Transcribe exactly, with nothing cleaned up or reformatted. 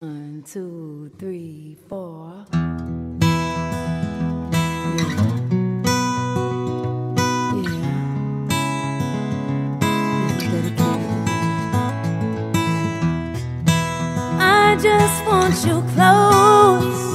One, two, three, four. I just want you close.